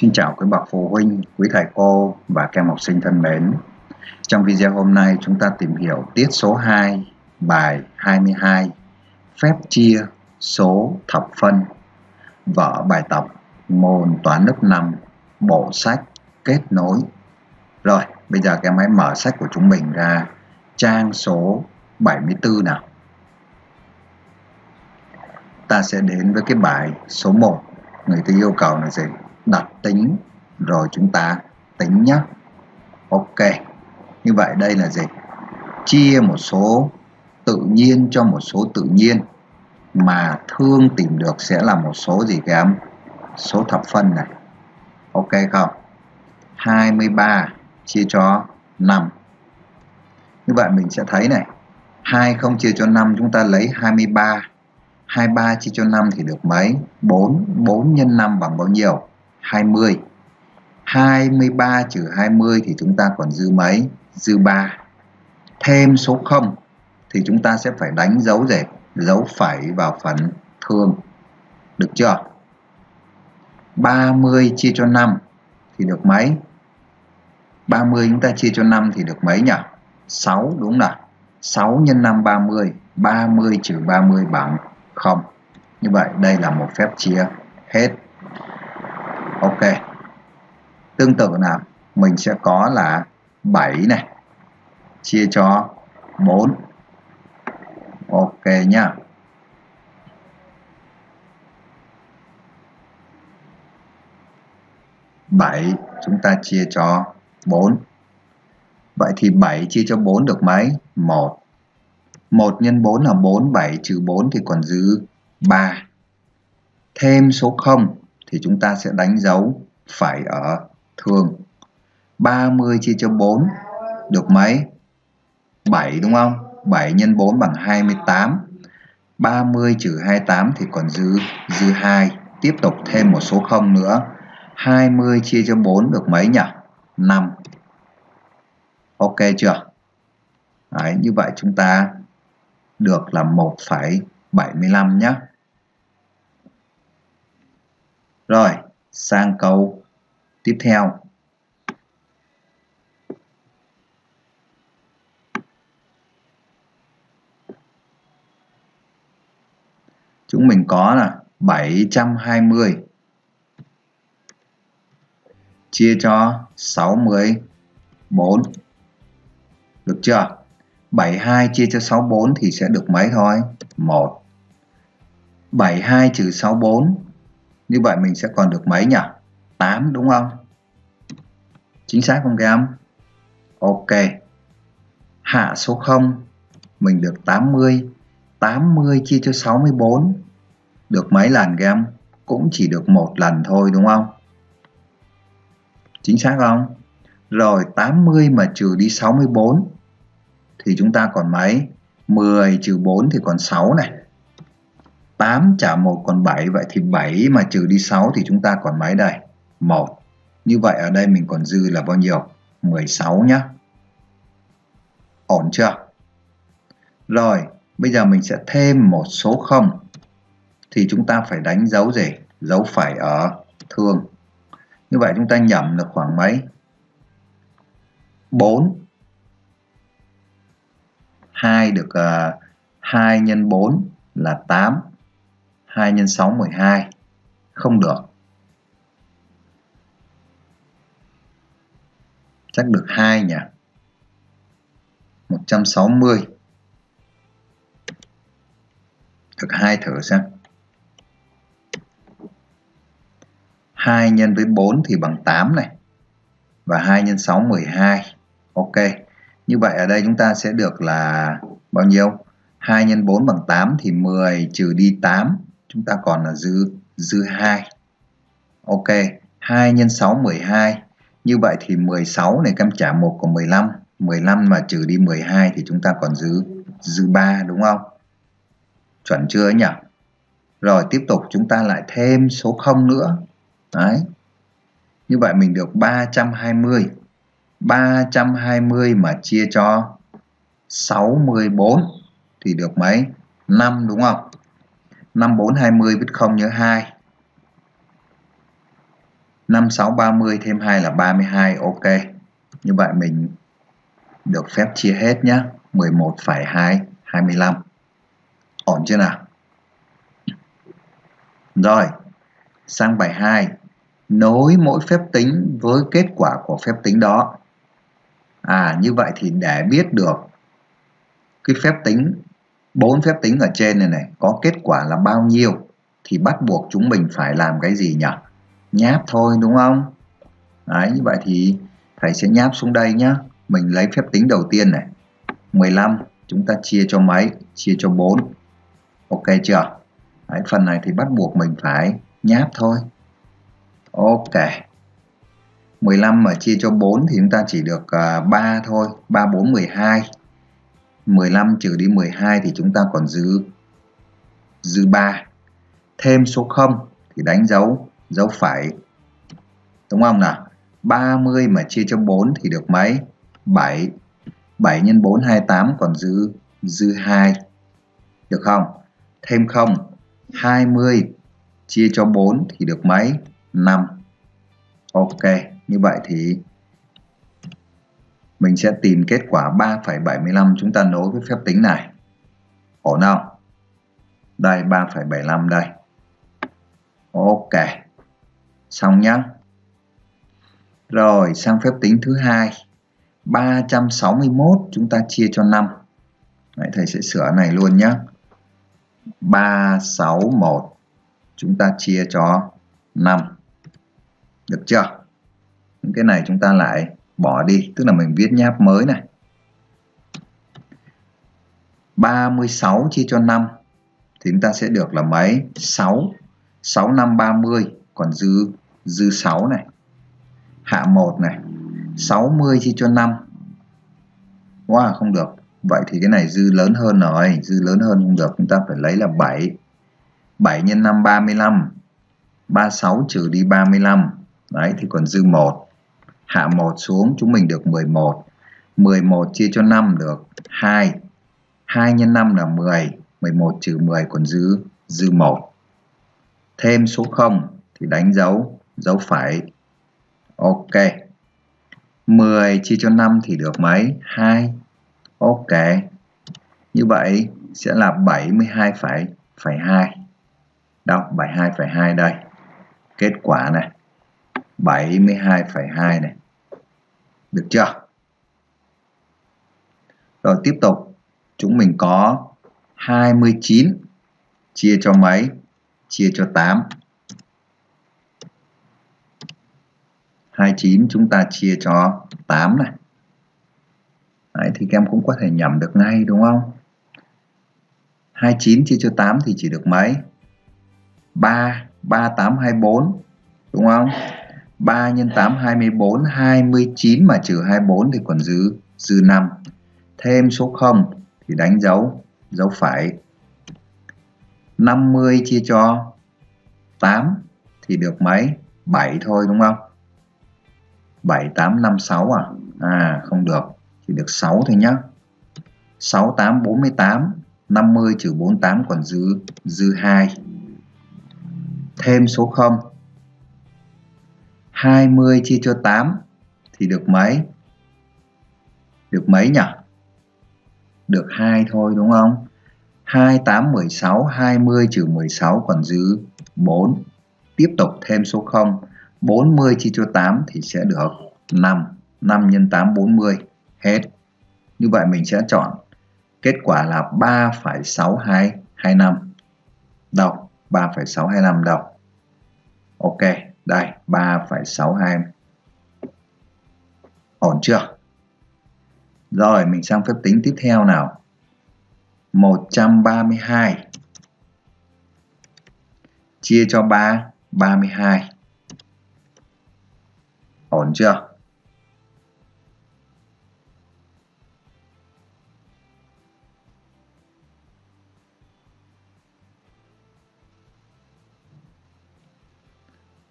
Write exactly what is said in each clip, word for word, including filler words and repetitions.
Xin chào quý bậc phụ huynh, quý thầy cô và các em học sinh thân mến. Trong video hôm nay chúng ta tìm hiểu tiết số hai, bài hai mươi hai, phép chia số thập phân, vở bài tập môn toán lớp năm, bộ sách kết nối. Rồi, bây giờ các em hãy mở sách của chúng mình ra trang số bảy mươi tư nào. Ta sẽ đến với cái bài số một. Người ta yêu cầu là gì? Đặt tính, rồi chúng ta tính nhé. Ok, như vậy đây là gì? Chia một số tự nhiên cho một số tự nhiên mà Thương tìm được sẽ là một số gì các em? Số thập phân này. Ok không? hai mươi ba chia cho năm. Như vậy mình sẽ thấy này, hai không chia cho năm chúng ta lấy hai mươi ba. hai mươi ba chia cho năm thì được mấy? bốn. bốn nhân năm bằng bao nhiêu? hai mươi. hai mươi ba trừ hai mươi thì chúng ta còn dư mấy? Dư ba. Thêm số không thì chúng ta sẽ phải đánh dấu gì? Dấu phẩy vào phần Thương. Được chưa? ba mươi chia cho năm thì được mấy? ba mươi chúng ta chia cho năm thì được mấy nhỉ? sáu, đúng rồi. sáu x năm ba mươi. ba mươi trừ ba mươi bằng không. Như vậy đây là một phép chia hết. Ok. Tương tự nào, mình sẽ có là bảy này chia cho bốn. Ok nhá. bảy chúng ta chia cho bốn. Vậy thì bảy chia cho bốn được mấy? một. một x bốn là bốn, bảy trừ bốn thì còn dư ba. Thêm số không thì chúng ta sẽ đánh dấu phẩy ở Thương. ba mươi chia cho bốn được mấy? bảy, đúng không? bảy x bốn bằng hai mươi tám. ba mươi trừ hai mươi tám thì còn dư dư hai. Tiếp tục thêm một số không nữa. hai mươi chia cho bốn được mấy nhỉ? năm. Ok chưa? Đấy, như vậy chúng ta được là một phẩy bảy mươi lăm nhé. Rồi, sang câu tiếp theo. Chúng mình có là bảy trăm hai mươi chia cho sáu mươi bốn. Được chưa? bảy mươi hai chia cho sáu mươi bốn thì sẽ được mấy thôi? một. bảy mươi hai trừ sáu mươi bốn. Như vậy mình sẽ còn được mấy nhỉ? tám, đúng không? Chính xác không các em? Ok. Hạ số không. Mình được tám mươi. tám mươi chia cho sáu mươi bốn. Được mấy lần các em? Cũng chỉ được một lần thôi, đúng không? Chính xác không? Rồi tám mươi mà trừ đi sáu mươi bốn. Thì chúng ta còn mấy? mười trừ bốn thì còn sáu này. tám trả một còn bảy. Vậy thì bảy mà trừ đi sáu thì chúng ta còn mấy đây? một. Như vậy ở đây mình còn dư là bao nhiêu? mười sáu nhá. Ổn chưa? Rồi, bây giờ mình sẽ thêm một số không. Thì chúng ta phải đánh dấu gì? Dấu phẩy ở Thương. Như vậy chúng ta nhẩm được khoảng mấy? bốn. hai được uh, hai x bốn là tám. hai x sáu mười hai. Không được. Chắc được hai nhỉ. một trăm sáu mươi. Được hai thử xem. hai nhân với bốn thì bằng tám này. Và hai x sáu mười hai. Ok. Như vậy ở đây chúng ta sẽ được là bao nhiêu? hai x bốn bằng tám thì mười trừ đi tám. Chúng ta còn là dư dư hai. Ok. hai x sáu mười hai. Như vậy thì mười sáu này các em trả một còn mười lăm. mười lăm mà trừ đi mười hai thì chúng ta còn dư dư ba, đúng không? Chuẩn chưa nhỉ? Rồi tiếp tục chúng ta lại thêm số không nữa. Đấy. Như vậy mình được ba trăm hai mươi. ba trăm hai mươi mà chia cho sáu mươi bốn thì được mấy? năm, đúng không? năm, bốn, hai mươi, viết không nhớ hai. năm, sáu, ba mươi thêm hai là ba mươi hai, ok. Như vậy mình được phép chia hết nhé, mười một phẩy hai, hai mươi lăm. Ổn chưa nào? Rồi, sang bài hai. Nối mỗi phép tính với kết quả của phép tính đó. À, như vậy thì để biết được cái phép tính, bốn phép tính ở trên này này có kết quả là bao nhiêu thì bắt buộc chúng mình phải làm cái gì nhỉ? Nháp thôi, đúng không? Đấy, như vậy thì thầy sẽ nháp xuống đây nhá. Mình lấy phép tính đầu tiên này, mười lăm chúng ta chia cho mấy? Chia cho bốn. Ok chưa? Đấy, phần này thì bắt buộc mình phải nháp thôi. Ok, mười lăm mà chia cho bốn thì chúng ta chỉ được uh, ba thôi. Ba, bốn, mười hai. Mười lăm trừ đi mười hai thì chúng ta còn dư dư ba. Thêm số không thì đánh dấu dấu phẩy, đúng không nào? ba mươi mà chia cho bốn thì được mấy? bảy. Bảy nhân bốn, hai mươi tám, còn dư dư hai, được không? Thêm không. Hai mươi chia cho bốn thì được mấy? năm. Ok, như vậy thì mình sẽ tìm kết quả ba phẩy bảy mươi lăm chúng ta nối với phép tính này. Ổn không? Đây, ba phẩy bảy mươi lăm đây. Ok, xong nhá. Rồi, sang phép tính thứ hai. ba trăm sáu mươi mốt chúng ta chia cho năm. Đấy, thầy sẽ sửa này luôn nhá. ba, sáu, một chúng ta chia cho năm. Được chưa? Những cái này chúng ta lại bỏ đi, tức là mình viết nháp mới này. ba mươi sáu chia cho năm thì chúng ta sẽ được là mấy? sáu. sáu, năm, ba mươi, còn dư dư sáu này. Hạ một này. sáu mươi chia cho năm. Wow, không được. Vậy thì cái này dư lớn hơn rồi, dư lớn hơn không được, chúng ta phải lấy là bảy. bảy nhân năm, ba mươi lăm. ba mươi sáu trừ đi ba mươi lăm. Đấy thì còn dư một. Hạ một xuống chúng mình được mười một. mười một chia cho năm được hai. hai nhân năm là mười. mười một trừ mười còn dư dư một. Thêm số không thì đánh dấu dấu phẩy. Ok. mười chia cho năm thì được mấy? hai. Ok. Như vậy sẽ là bảy mươi hai phẩy hai. Đâu, bảy mươi hai phẩy hai đây. Kết quả này, bảy mươi hai phẩy hai này. Được chưa? Rồi tiếp tục, chúng mình có hai mươi chín chia cho mấy? Chia cho tám. hai mươi chín chúng ta chia cho tám này. Đấy, thì các em cũng có thể nhẩm được ngay, đúng không? hai mươi chín chia cho tám thì chỉ được mấy? ba. ba, tám, hai mươi bốn, đúng không? ba nhân tám, hai mươi bốn. hai mươi chín mà trừ hai mươi bốn thì còn dư dư năm. Thêm số không thì đánh dấu dấu phẩy. năm mươi chia cho tám thì được mấy? bảy thôi, đúng không? bảy, tám, năm, sáu à? À, không được, chỉ được sáu thôi nhá. sáu, tám, bốn mươi tám. năm mươi trừ bốn mươi tám còn dư dư hai. Thêm số không. hai mươi chia cho tám thì được mấy? Được mấy nhỉ? Được hai thôi, đúng không? hai, tám, mười sáu. hai mươi trừ mười sáu còn dư bốn. Tiếp tục thêm số không. bốn mươi chia cho tám thì sẽ được năm. năm nhân tám, bốn mươi. Hết. Như vậy mình sẽ chọn kết quả là ba phẩy sáu hai hai lăm. Đâu? ba phẩy sáu hai lăm đâu? Ok, đây, ba phẩy sáu hai. Ổn chưa? Rồi, mình sang phép tính tiếp theo nào. một trăm ba mươi hai. Chia cho ba, ba mươi hai. Ổn chưa?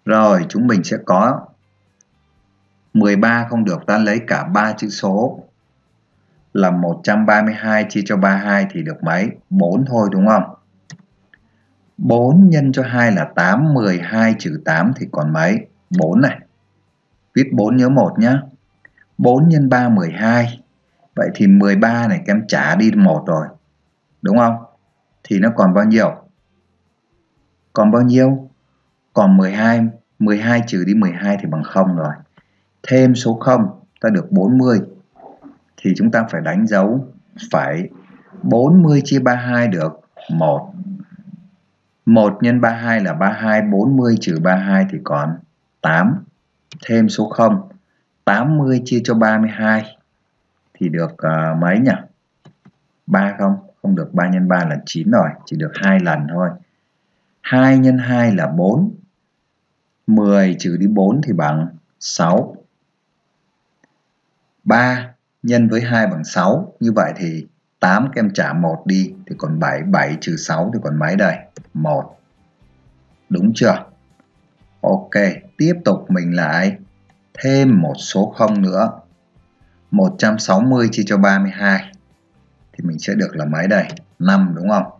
Rồi, chúng mình sẽ có mười ba không được, ta lấy cả ba chữ số là một trăm ba mươi hai chia cho ba mươi hai thì được mấy? bốn thôi, đúng không? bốn nhân cho hai là tám, mười hai trừ tám thì còn mấy? bốn này. Viết bốn nhớ một nhá. bốn nhân ba mười hai. Vậy thì mười ba này các em trả đi một rồi. Đúng không? Thì nó còn bao nhiêu? Còn bao nhiêu? Còn mười hai. mười hai trừ đi mười hai thì bằng không rồi. Thêm số không ta được bốn mươi. Thì chúng ta phải đánh dấu phải bốn mươi chia ba mươi hai được một. một nhân ba mươi hai là ba mươi hai, bốn mươi trừ ba mươi hai thì còn tám. Thêm số không, tám mươi chia cho ba mươi hai thì được uh, mấy nhỉ? ba không? Không được, ba nhân ba là chín rồi, chỉ được hai lần thôi. hai nhân hai là bốn. mười trừ đi bốn thì bằng sáu. ba nhân với hai bằng sáu, như vậy thì tám các em trả một đi thì còn bảy, bảy trừ sáu thì còn mấy đây? một. Đúng chưa? Ok, tiếp tục mình lại thêm một số không nữa. một trăm sáu mươi chia cho ba mươi hai thì mình sẽ được là mấy đây? năm đúng không?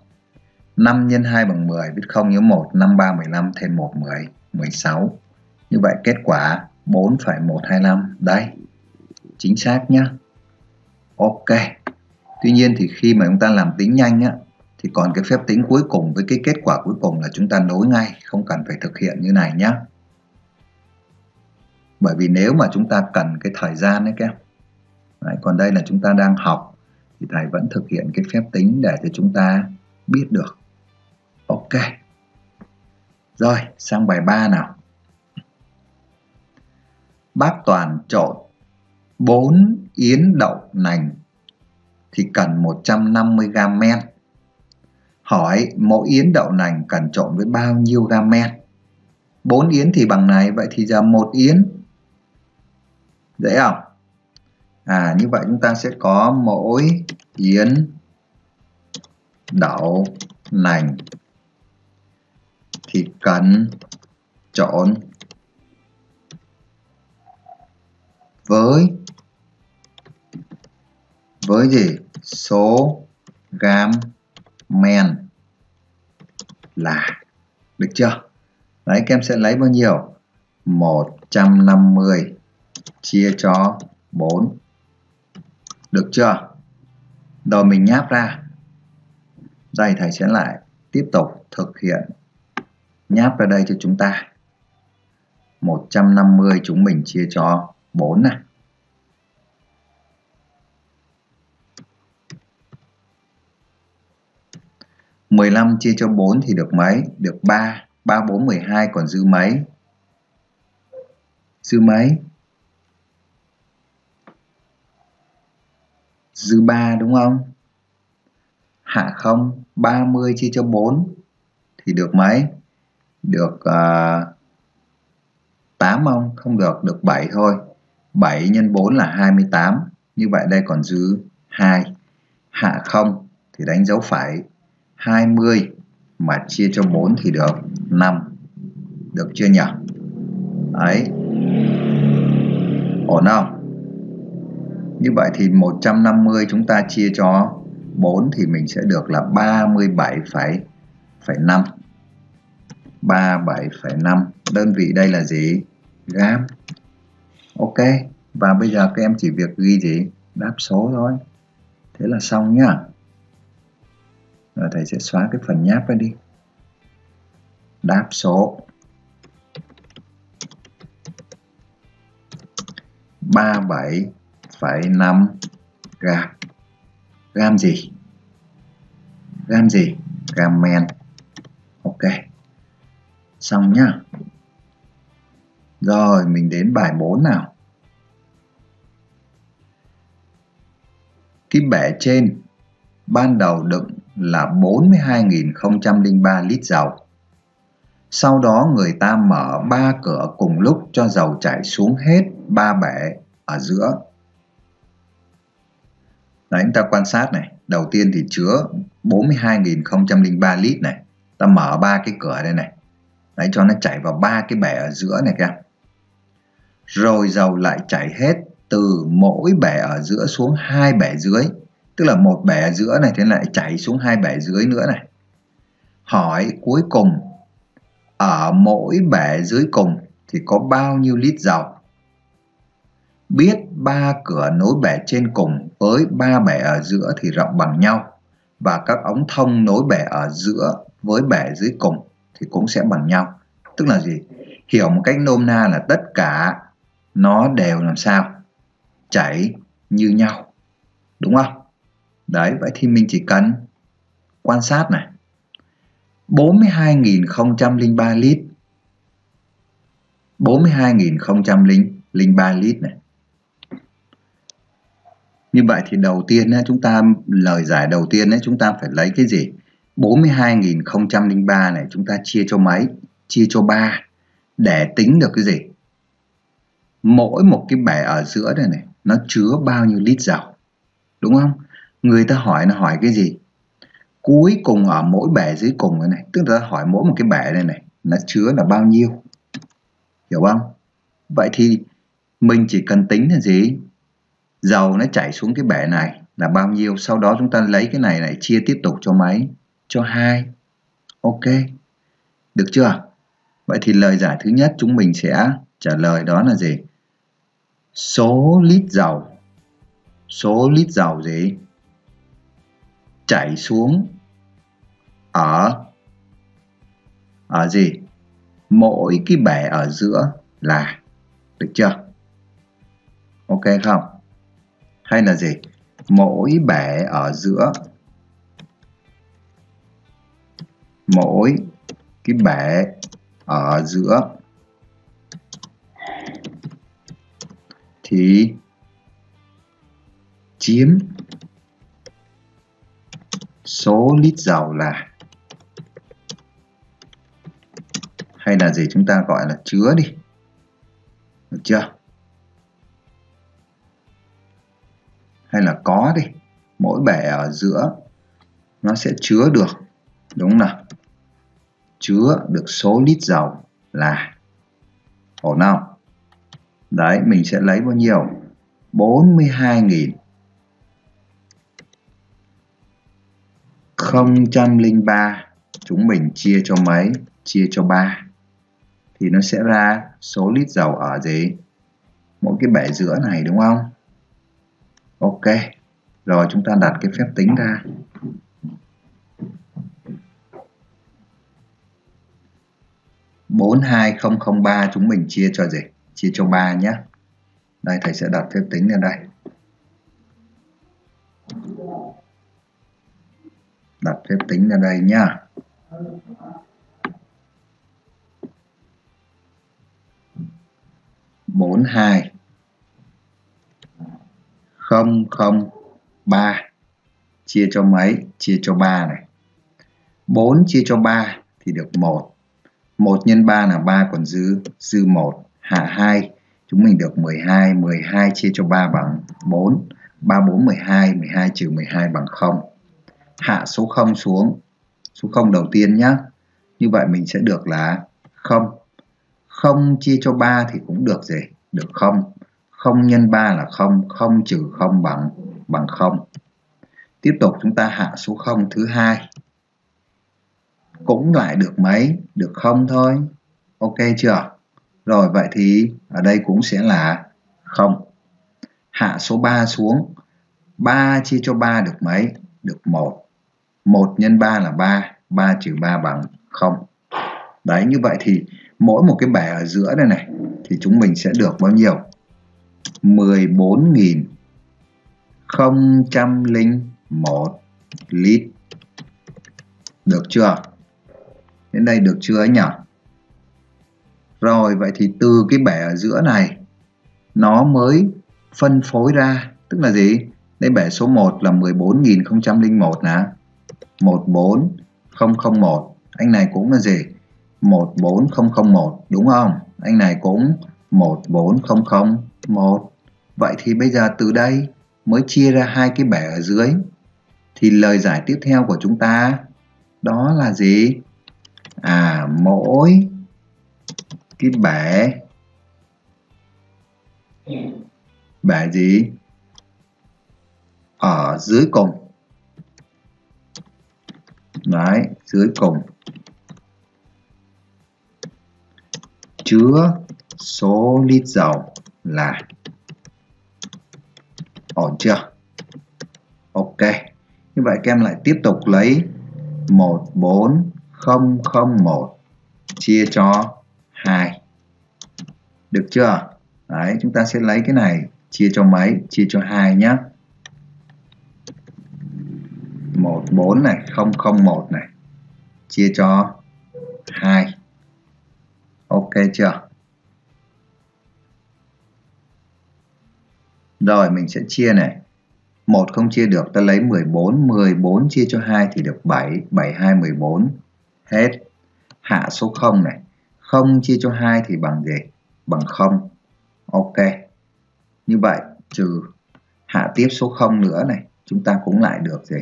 năm nhân hai bằng mười, viết không nhớ một, năm ba mười lăm thêm một mười, mười sáu. Như vậy kết quả bốn phẩy một hai lăm đây. Chính xác nhá. Ok. Tuy nhiên thì khi mà chúng ta làm tính nhanh á, thì còn cái phép tính cuối cùng với cái kết quả cuối cùng là chúng ta nối ngay, không cần phải thực hiện như này nhé. Bởi vì nếu mà chúng ta cần cái thời gian đấy các em. Đấy, còn đây là chúng ta đang học thì thầy vẫn thực hiện cái phép tính để cho chúng ta biết được. Ok. Rồi, sang bài ba nào. Bác Toàn trộn bốn yến đậu nành thì cần một trăm năm mươi gam men. Hỏi mỗi yến đậu nành cần trộn với bao nhiêu gam men? bốn yến thì bằng này, vậy thì giờ một yến. Dễ không? À, như vậy chúng ta sẽ có mỗi yến đậu nành thì cần trộn với với gì? Số gam men là, được chưa? Đấy, các em sẽ lấy bao nhiêu? một trăm năm mươi chia cho bốn. Được chưa? Rồi mình nháp ra. Đây thầy sẽ lại tiếp tục thực hiện. Nháp ra đây cho chúng ta. một trăm năm mươi chúng mình chia cho bốn này. mười lăm chia cho bốn thì được mấy? Được ba. ba, bốn, mười hai còn dư mấy? Dư mấy? Dư ba đúng không? Hạ không, ba mươi chia cho bốn thì được mấy? Được uh, tám không? Không được, được bảy thôi. bảy nhân bốn là hai mươi tám. Như vậy đây còn dư hai. Hạ không thì đánh dấu phải hai mươi mà chia cho bốn thì được năm. Được chưa nhỉ? Đấy. Ổn không? Như vậy thì một trăm năm mươi chúng ta chia cho bốn thì mình sẽ được là ba mươi bảy phẩy năm. ba mươi bảy phẩy năm. Đơn vị đây là gì? Gam. Ok. Và bây giờ các em chỉ việc ghi gì? Đáp số thôi. Thế là xong nhá. Rồi thầy sẽ xóa cái phần nháp ra đi. Đáp số ba mươi bảy phẩy năm gam. Gam gì? Gam gì? Gam men. Ok. Xong nhá. Rồi mình đến bài bốn nào. Cái bể trên ban đầu đựng là bốn mươi hai nghìn không trăm lẻ ba lít dầu. Sau đó người ta mở ba cửa cùng lúc cho dầu chảy xuống hết ba bể ở giữa. Đấy, chúng ta quan sát này. Đầu tiên thì chứa bốn mươi hai nghìn không trăm lẻ ba lít này. Ta mở ba cái cửa đây này. Đấy, cho nó chảy vào ba cái bể ở giữa này các em. Rồi dầu lại chảy hết từ mỗi bể ở giữa xuống hai bể dưới. Tức là một bể ở giữa này thế lại chảy xuống hai bể dưới nữa này. Hỏi cuối cùng ở mỗi bể dưới cùng thì có bao nhiêu lít dầu. Biết ba cửa nối bể trên cùng với ba bể ở giữa thì rộng bằng nhau, và các ống thông nối bể ở giữa với bể dưới cùng thì cũng sẽ bằng nhau. Tức là gì? Hiểu một cách nôm na là tất cả nó đều làm sao? Chảy như nhau, đúng không? Đấy, vậy thì mình chỉ cần quan sát này, bốn mươi hai nghìn không trăm lẻ ba lít, bốn mươi hai nghìn không trăm lẻ ba lít này. Như vậy thì đầu tiên chúng ta, lời giải đầu tiên chúng ta phải lấy cái gì? bốn mươi hai nghìn không trăm lẻ ba này chúng ta chia cho mấy? Chia cho ba để tính được cái gì? Mỗi một cái bể ở giữa đây này nó chứa bao nhiêu lít dầu, đúng không? Người ta hỏi là hỏi cái gì? Cuối cùng ở mỗi bể dưới cùng này, tức là hỏi mỗi một cái bể này này nó chứa là bao nhiêu, hiểu không? Vậy thì mình chỉ cần tính là gì? Dầu nó chảy xuống cái bể này là bao nhiêu, sau đó chúng ta lấy cái này này chia tiếp tục cho mấy? Cho hai. Ok, được chưa? Vậy thì lời giải thứ nhất chúng mình sẽ trả lời đó là gì? Số lít dầu, số lít dầu gì? Chảy xuống ở ở gì? Mỗi cái bể ở giữa là, được chưa? Ok không? Hay là gì? Mỗi bể ở giữa, mỗi cái bể ở giữa thì chiếm số lít dầu là, hay là gì, chúng ta gọi là chứa đi, được chưa? Hay là có đi, mỗi bể ở giữa nó sẽ chứa được, đúng không nào? Chứa được số lít dầu là, ổn không? Đấy, mình sẽ lấy bao nhiêu? bốn mươi hai nghìn không trăm lẻ ba chúng mình chia cho mấy? Chia cho ba thì nó sẽ ra số lít dầu ở gì? Mỗi cái bể giữa này, đúng không? Ok, rồi chúng ta đặt cái phép tính ra. Bốn mươi hai nghìn không trăm lẻ ba chúng mình chia cho gì? Chia cho ba nhé. Đây, thầy sẽ đặt phép tính lên đây. Đặt phép tính lên đây nhá. bốn mươi hai nghìn không trăm lẻ ba chia cho mấy? Chia cho ba này. bốn chia cho ba thì được một. một nhân ba là ba, còn dư dư một, hạ hai. Chúng mình được mười hai, mười hai chia cho ba bằng bốn. ba, bốn, mười hai, mười hai trừ mười hai bằng không. Hạ số không xuống, số không đầu tiên nhá. Như vậy mình sẽ được là không. không chia cho ba thì cũng được gì? Được không. không nhân ba là không, không trừ không bằng bằng không. Tiếp tục chúng ta hạ số không thứ hai. Cũng lại được mấy? Được không thôi. Ok chưa? Rồi vậy thì ở đây cũng sẽ là không. Hạ số ba xuống. ba chia cho ba được mấy? Được một. một nhân ba là ba, ba trừ ba bằng không. Đấy, như vậy thì mỗi một cái bể ở giữa đây này thì chúng mình sẽ được bao nhiêu? mười bốn nghìn không trăm lẻ một lít. Được chưa? Đến đây được chưa ấy nhỉ? Rồi, vậy thì từ cái bể ở giữa này nó mới phân phối ra, tức là gì? Đây bể số một là mười bốn nghìn không trăm lẻ một nè. một bốn không không một. Anh này cũng là gì? một bốn không không một, đúng không? Anh này cũng một bốn không không một. Vậy thì bây giờ từ đây mới chia ra hai cái bể ở dưới. Thì lời giải tiếp theo của chúng ta đó là gì? À, mỗi cái bể bể gì ở dưới cùng, đấy, dưới cùng chứa số lít dầu là. Ổn chưa? Ok. Như vậy các em lại tiếp tục lấy một bốn không không một chia cho hai. Được chưa? Đấy, chúng ta sẽ lấy cái này chia cho mấy? Chia cho hai nhé. một bốn này, không không một này chia cho hai. Ok chưa? Rồi mình sẽ chia này. một không chia được, ta lấy mười bốn, mười bốn chia cho hai thì được bảy, bảy hai mười bốn. Hết. Hạ số không này. không chia cho hai thì bằng gì? Bằng không. Ok. Như vậy trừ hạ tiếp số không nữa này, chúng ta cũng lại được gì?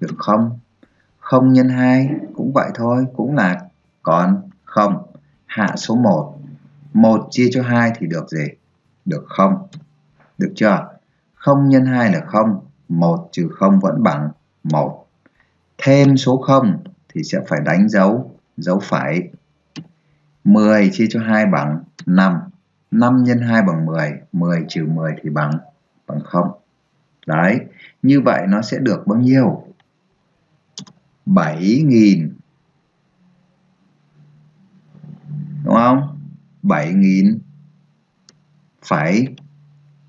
Được không? không nhân hai cũng vậy thôi, cũng là còn không. Hạ số một. một chia cho hai thì được gì? Được không. Được chưa? không nhân hai là không, một trừ không vẫn bằng một. Thêm số không thì sẽ phải đánh dấu, dấu phẩy. mười chia cho hai bằng năm. năm nhân hai bằng mười, mười trừ mười thì bằng bằng không. Đấy, như vậy nó sẽ được bao nhiêu? bảy nghìn. Đúng không? bảy nghìn phẩy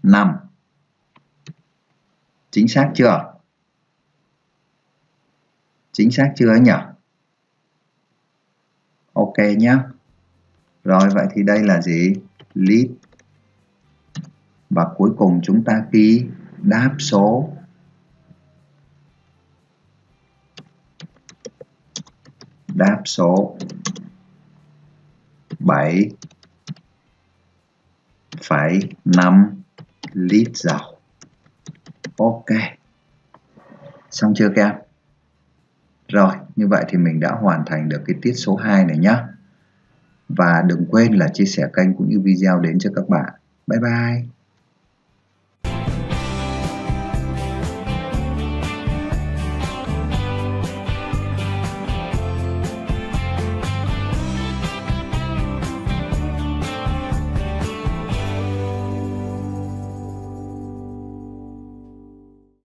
năm. Chính xác chưa? Chính xác chưa nhỉ? Ok nhé. Rồi vậy thì đây là gì? Lít. Và cuối cùng chúng ta ký đáp số. Đáp số bảy phẩy năm lít dầu. Ok. Xong chưa các em? Rồi, như vậy thì mình đã hoàn thành được cái tiết số hai này nhé. Và đừng quên là chia sẻ kênh cũng như video đến cho các bạn. Bye bye.